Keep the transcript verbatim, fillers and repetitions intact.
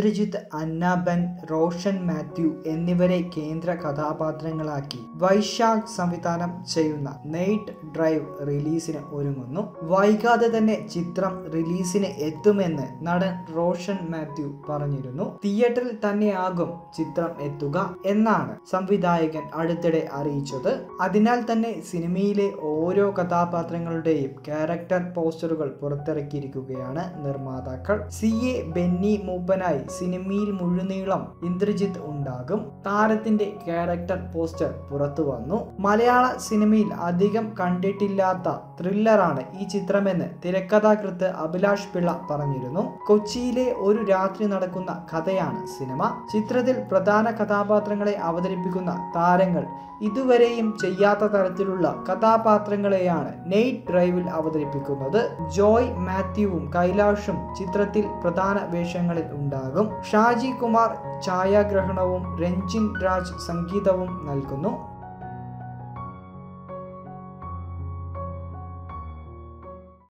ഇന്ദ്രജിത്ത്, അന്നാബൻ, റോഷൻ മാത്യു എന്നിവരെ കേന്ദ്ര കഥാപാത്രങ്ങളാക്കി വൈശാഖ് സംവിധാനം ചെയ്യുന്ന നൈറ്റ് ഡ്രൈവ് റിലീസിന് ഒരുങ്ങുന്നു. വൈകാതെ തന്നെ ചിത്രം റിലീസിന് എത്തുമെന്ന് നടൻ റോഷൻ മാത്യു പറഞ്ഞിരുന്നു. തിയേറ്ററിൽ തന്നെയാകും ചിത്രം എത്തുക എന്നാണ് സംവിധായകൻ അടുത്തിടെ അറിയിച്ചത്. അതിനാൽ തന്നെ സിനിമയിലെ ഓരോ കഥാപാത്രങ്ങളുടെയും ക്യാരക്ടർ പോസ്റ്ററുകൾ പുറത്തിറക്കിയിരിക്കുകയാണ് നിർമ്മാതാക്കൾ. സി എ ബെന്നി മൂപ്പനായി സിനിമയിൽ മുഴുനീളം ഇന്ദ്രജിത്ത് ഉണ്ടാകും. താരത്തിന്റെ ക്യാരക്ടർ പോസ്റ്റർ പുറത്തു വന്നു. മലയാള സിനിമയിൽ അധികം കണ്ടിട്ടില്ലാത്ത ത്രില്ലറാണ് ഈ ചിത്രമെന്ന് തിരക്കഥാകൃത്ത് അഭിലാഷ് പിള്ള പറഞ്ഞിരുന്നു. കൊച്ചിയിലെ ഒരു രാത്രി നടക്കുന്ന കഥയാണ് സിനിമ. ചിത്രത്തിൽ പ്രധാന കഥാപാത്രങ്ങളെ അവതരിപ്പിക്കുന്ന താരങ്ങൾ ഇതുവരെയും ചെയ്യാത്ത തരത്തിലുള്ള കഥാപാത്രങ്ങളെയാണ് നൈറ്റ് ഡ്രൈവിൽ അവതരിപ്പിക്കുന്നത്. ജോയ് മാത്യുവും കൈലാഷും ചിത്രത്തിൽ പ്രധാന വേഷങ്ങളിൽ ഉണ്ടാകും. ഷാജി കുമാർ ഛായാഗ്രഹണവും രഞ്ജിൻ രാജ് സംഗീതവും നൽകുന്നു.